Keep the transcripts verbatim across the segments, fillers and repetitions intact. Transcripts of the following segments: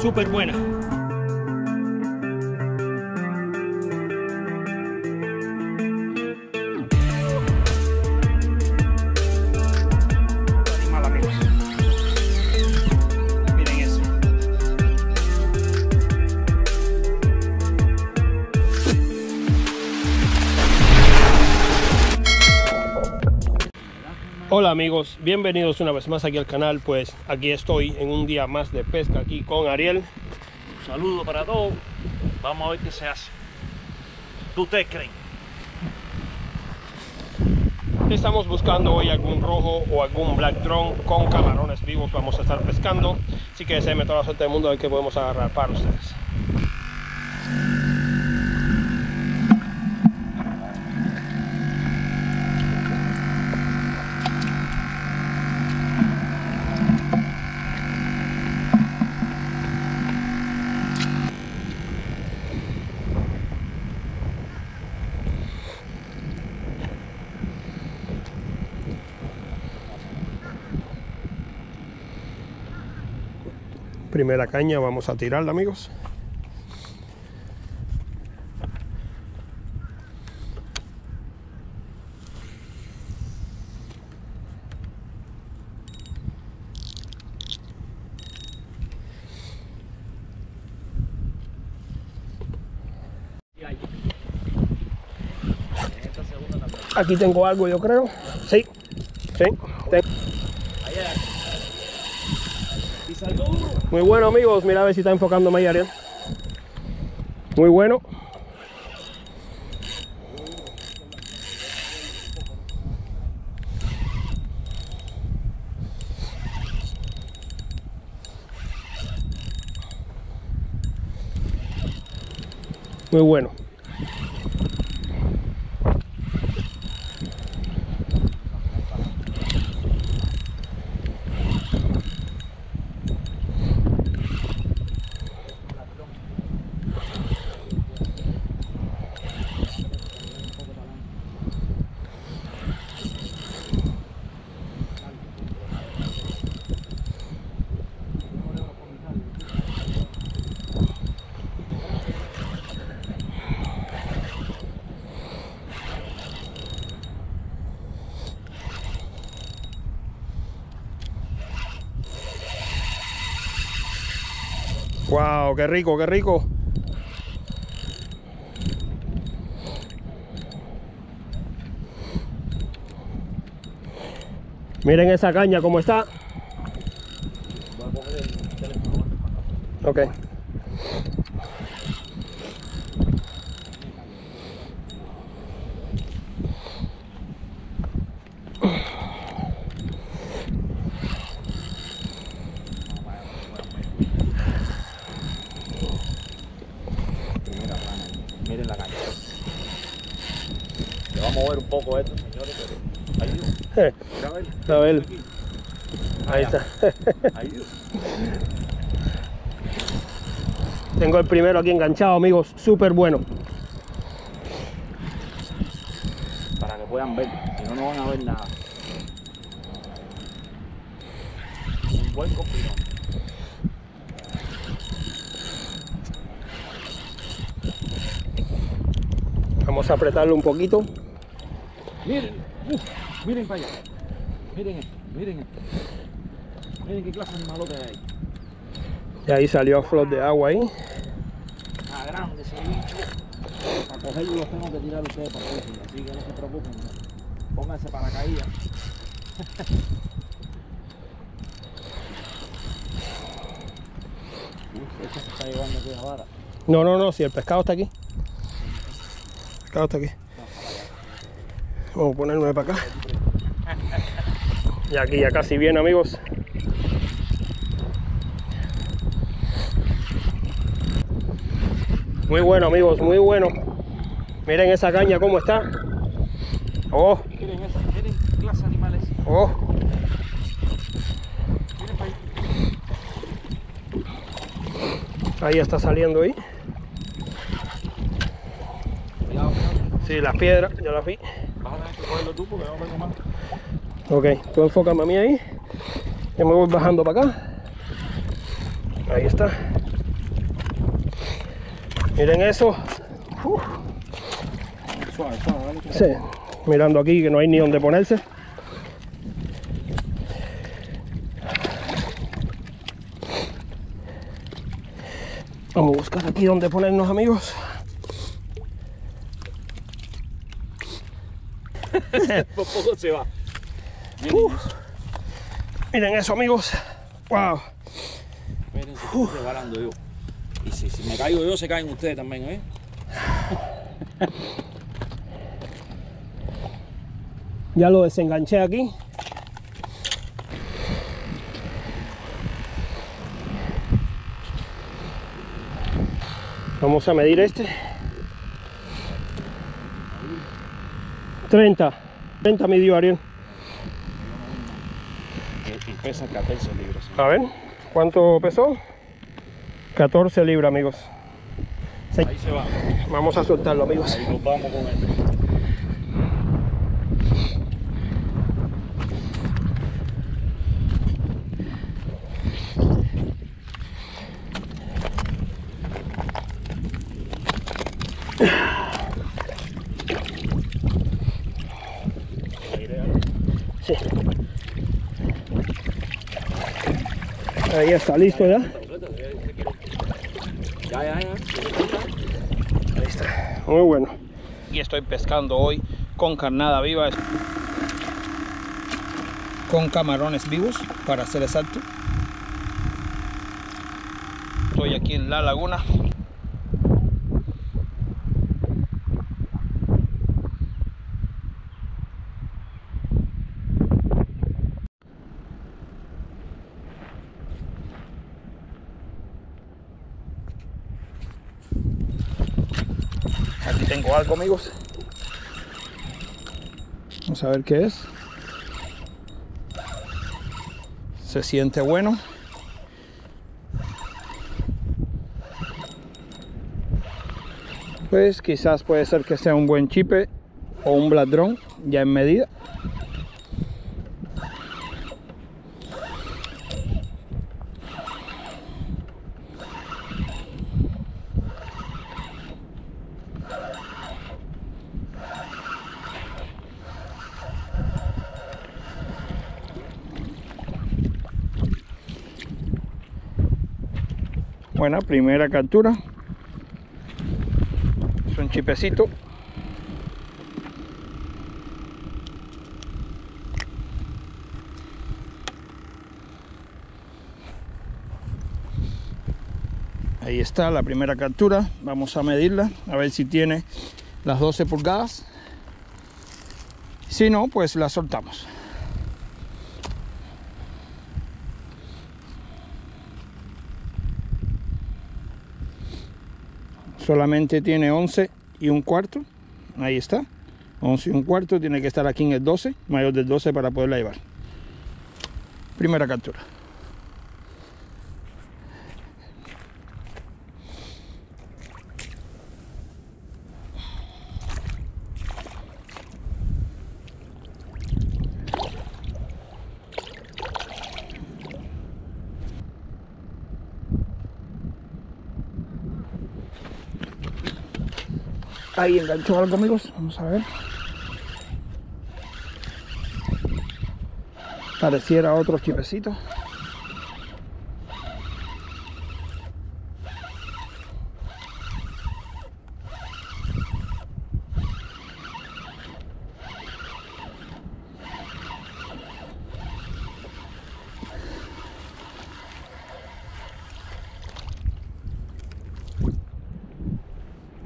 Súper buena. Animal, amigos. Miren eso. Hola amigos, bienvenidos una vez más aquí al canal. Pues aquí estoy en un día más de pesca aquí con Ariel. Saludo para todos, vamos a ver qué se hace. ¿Tú te creen? Estamos buscando hoy algún rojo o algún black drum con camarones vivos. Vamos a estar pescando, así que deseenme toda la suerte del mundo a ver qué podemos agarrar para ustedes. Primera caña, vamos a tirarla, amigos. Aquí tengo algo, yo creo. Sí, sí, sí. Muy bueno, amigos, mira a ver si está enfocándome ahí, Ariel. Muy bueno. Muy bueno. Wow, qué rico, qué rico. Miren esa caña como está. Ok. Mover un poco esto, señores, pero ayuda. A ver, ahí está. Ayuda. Tengo el primero aquí enganchado, amigos, súper bueno. Para que puedan ver, si no, no van a ver nada. Un buen copilón. Vamos a apretarlo un poquito. Miren, uh, miren para allá. Miren esto, miren esto. Miren qué clase de malote hay ahí. Y ahí salió a flor de agua ahí. Ah, grande ese bicho. Para cogerlo los tengo que tirar ustedes para cogerlo. Así que no se preocupen. Pónganse paracaídas. Esto se está llevando aquí la vara. No, no, no, si el pescado está aquí. El pescado está aquí. Vamos a ponerme para acá. Y aquí ya casi viene, amigos. Muy bueno, amigos, muy bueno. Miren esa caña cómo está. Oh. Miren esa, miren clase animales. Oh. Ahí está saliendo ahí. Sí, las piedras, ya las vi. Vas a tener que cogerlo tú porque no tengo más. Ok, tú enfócame a mí ahí. Yo me voy bajando para acá. Ahí está. Miren eso. Uf. Suave, suave, vale. Sí, mirando aquí que no hay ni donde ponerse. Vamos a buscar aquí donde ponernos, amigos. Por poco se va. Miren, uh, eso. Miren eso, amigos. Wow. Miren, se estoy uh. preparando yo. Y si, si me caigo yo, se caen ustedes también, ¿eh? Ya lo desenganché aquí. Vamos a medir este. treinta, treinta midió Ariel. Y pesa catorce libras. A ver, ¿cuánto pesó? catorce libras, amigos. Sí. Ahí se va. Vamos a soltarlo, amigos. Ahí nos vamos con él. Sí. Ahí está, listo ya. Ya, ya, ya. Ahí está, muy bueno. Y estoy pescando hoy con carnada viva, con camarones vivos, para ser exacto. Estoy aquí en la laguna. Aquí tengo algo, amigos. Vamos a ver qué es. Se siente bueno. Pues quizás puede ser que sea un buen chipe o un bladrón, ya en medida. Buena primera captura. Es un chipecito. Ahí está la primera captura. Vamos a medirla, a ver si tiene las doce pulgadas. Si no, pues la soltamos. Solamente tiene once y un cuarto. Ahí está, once y un cuarto. Tiene que estar aquí en el doce, mayor del doce, para poderla llevar. Primera captura. Ahí enganchó algo, amigos. Vamos a ver. Pareciera otro chipecito.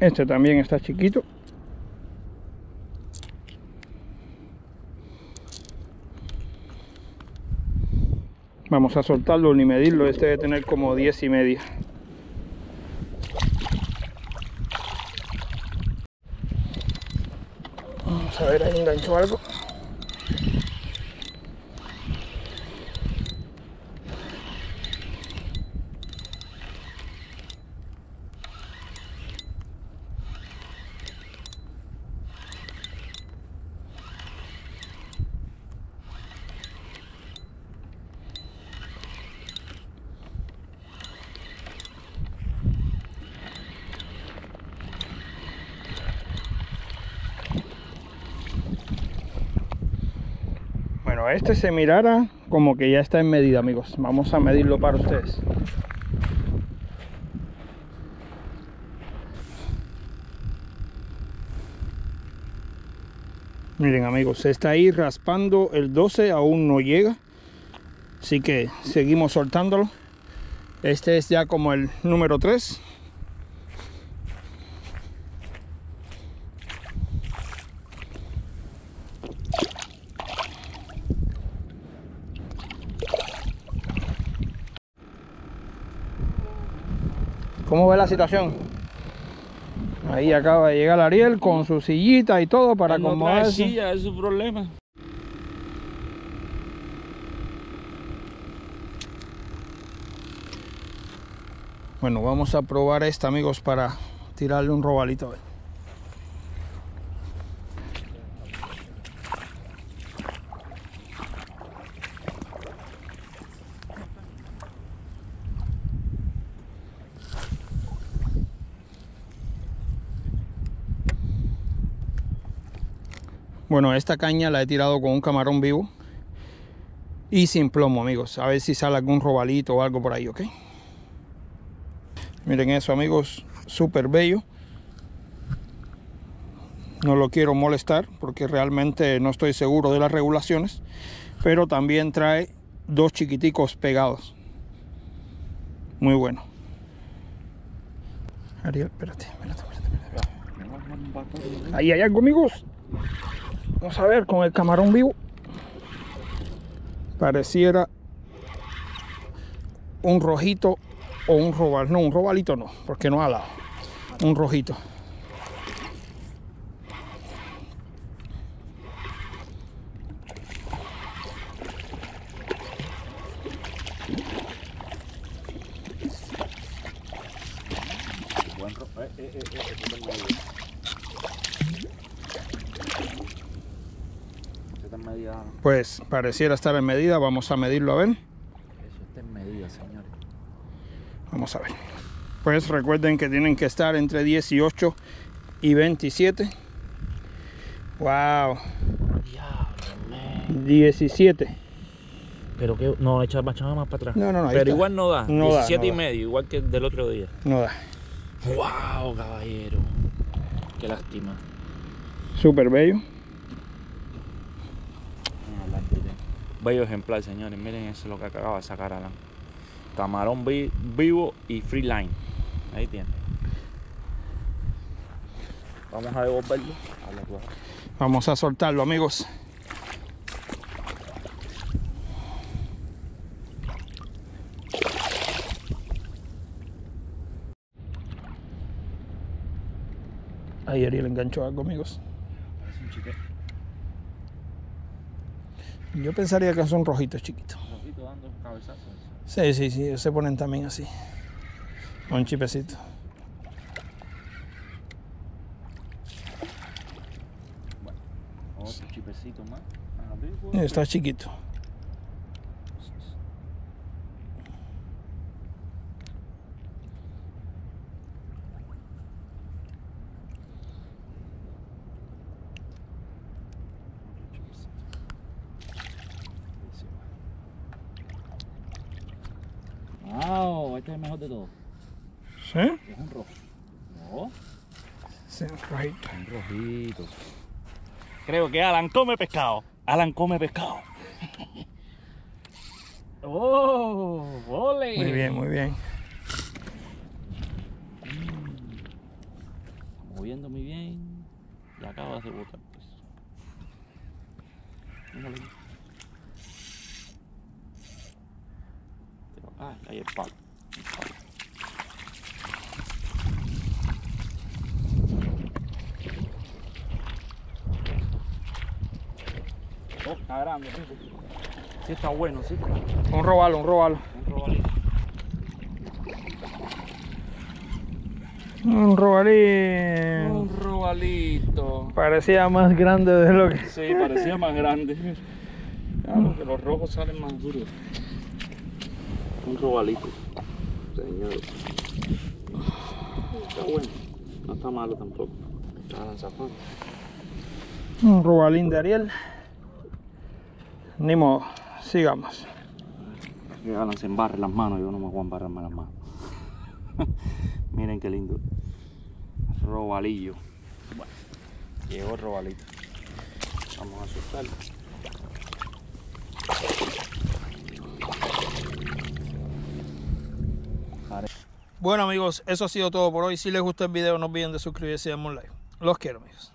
Este también está chiquito. Vamos a soltarlo ni medirlo. Este debe tener como diez y media. Vamos a ver, ahí enganchó algo. bueno, este se mirara como que ya está en medida, amigos. Vamos a medirlo para ustedes. Miren, amigos, se está ahí raspando el doce, aún no llega. Así que seguimos soltándolo. Este es ya como el número tres. ¿Cómo ve la situación? Ahí acaba de llegar Ariel con su sillita y todo para acomodarse. La silla es su problema. Bueno, vamos a probar esta, amigos, para tirarle un robalito. Bueno, esta caña la he tirado con un camarón vivo y sin plomo, amigos. A ver si sale algún robalito o algo por ahí, ¿ok? Miren eso, amigos, súper bello. No lo quiero molestar porque realmente no estoy seguro de las regulaciones, pero también trae dos chiquiticos pegados. Muy bueno. Ariel, espérate, espérate, espérate, espérate. Ahí hay algo, amigos. Vamos a ver con el camarón vivo. Pareciera un rojito. O un robal, no, un robalito no, porque no ha alado. Un rojito. Pues pareciera estar en medida, vamos a medirlo a ver. Eso está en medida, señores. Vamos a ver. Pues recuerden que tienen que estar entre dieciocho y veintisiete. Wow. Diablo, diecisiete. Pero que no, echa más para atrás. No, no, no. Pero está. Igual no da. No diecisiete da, no y da. Medio, igual que el del otro día. No da. Wow, caballero. Qué lástima. Súper bello. Bello ejemplar, señores. Miren eso, lo que acaba de sacar Alan. Camarón vi, vivo y free line. Ahí tiene. Vamos a devolverlo. Vamos a soltarlo, amigos. Ahí Ariel enganchó algo, amigos. Parece un chiquete. Yo pensaría que son rojitos chiquitos. Rojitos dando cabezazos. Sí, sí, sí, se ponen también así. Un chipecito. Bueno, otro chipecito más. Está chiquito. Wow, este es el mejor de todos. ¿Sí? Es un rojo. No. Es un rojito. Un rojito. Creo que Alan come pescado. Alan come pescado. ¡Oh! ¡Ole! Muy bien, muy bien. Mm. Moviendo muy bien. Y acabas de botar, pues. Míralo. Ah, ahí el palo. El palo. Oh, está grande, sí. Sí está bueno, sí. Un robalo, un robalo. Un robalito. Un robalito. Un robalito. Parecía más grande de lo que... Sí, parecía más grande. Claro, que los rojos salen más duros. Un robalito, señores. Está bueno, no está malo tampoco. Está lanzafando. Un robalín de Ariel. Ni modo, sigamos. Que Alan se embarre las manos, yo no me voy a embarrarme las manos. Miren qué lindo. Robalillo. Bueno, llegó el robalito. Vamos a soltarlo. Bueno amigos, eso ha sido todo por hoy. Si les gustó el video no olviden de suscribirse y darme un like. Los quiero amigos.